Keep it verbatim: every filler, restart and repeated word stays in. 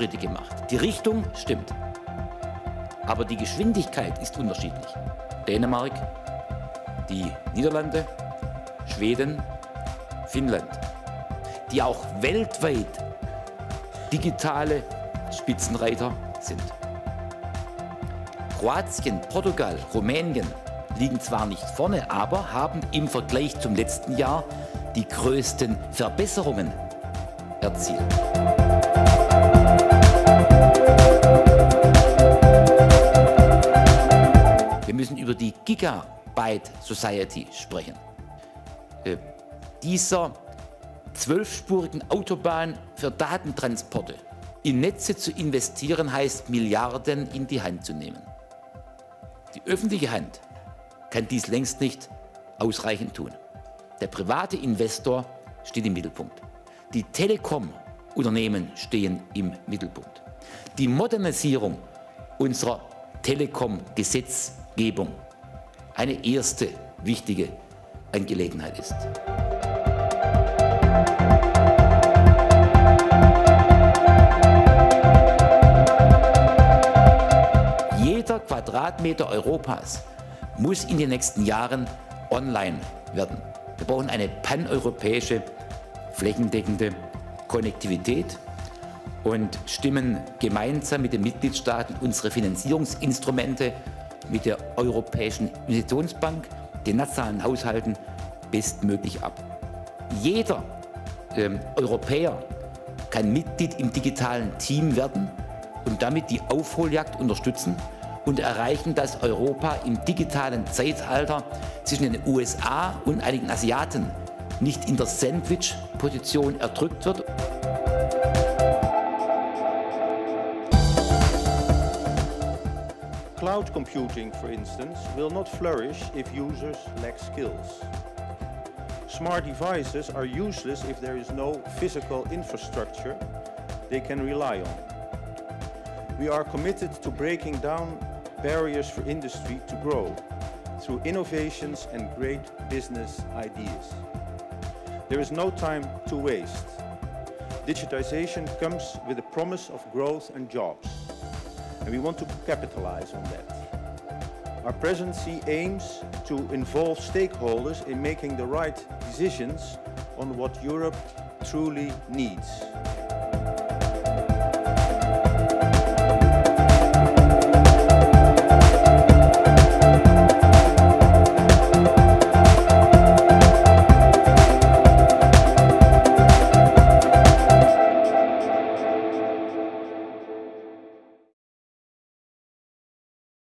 Fortschritte gemacht. Die Richtung stimmt. Aber die Geschwindigkeit ist unterschiedlich. Dänemark, die Niederlande, Schweden, Finnland, die auch weltweit digitale Spitzenreiter sind. Kroatien, Portugal, Rumänien liegen zwar nicht vorne, aber haben im Vergleich zum letzten Jahr die größten Verbesserungen erzielt. Wir müssen über die Gigabyte Society sprechen. Äh, dieser zwölfspurigen Autobahn für Datentransporte. In Netze zu investieren heißt, Milliarden in die Hand zu nehmen. Die öffentliche Hand kann dies längst nicht ausreichend tun. Der private Investor steht im Mittelpunkt. Die Telekom-Unternehmen stehen im Mittelpunkt. Die Modernisierung unserer Telekom-Gesetzgebung eine erste wichtige Angelegenheit ist. Jeder Quadratmeter Europas muss in den nächsten Jahren online werden. Wir brauchen eine paneuropäische, flächendeckende Konnektivität und stimmen gemeinsam mit den Mitgliedstaaten unsere Finanzierungsinstrumente mit der Europäischen Investitionsbank, den nationalen Haushalten bestmöglich ab. Jeder ähm, Europäer kann Mitglied im digitalen Team werden und damit die Aufholjagd unterstützen und erreichen, dass Europa im digitalen Zeitalter zwischen den U S A und einigen Asiaten nicht in der Sandwich-Position erdrückt wird. Cloud computing, for instance, will not flourish if users lack skills. Smart devices are useless if there is no physical infrastructure they can rely on. We are committed to breaking down barriers for industry to grow through innovations and great business ideas. There is no time to waste. Digitization comes with a promise of growth and jobs, and we want to capitalize on that. Our presidency aims to involve stakeholders in making the right decisions on what Europe truly needs.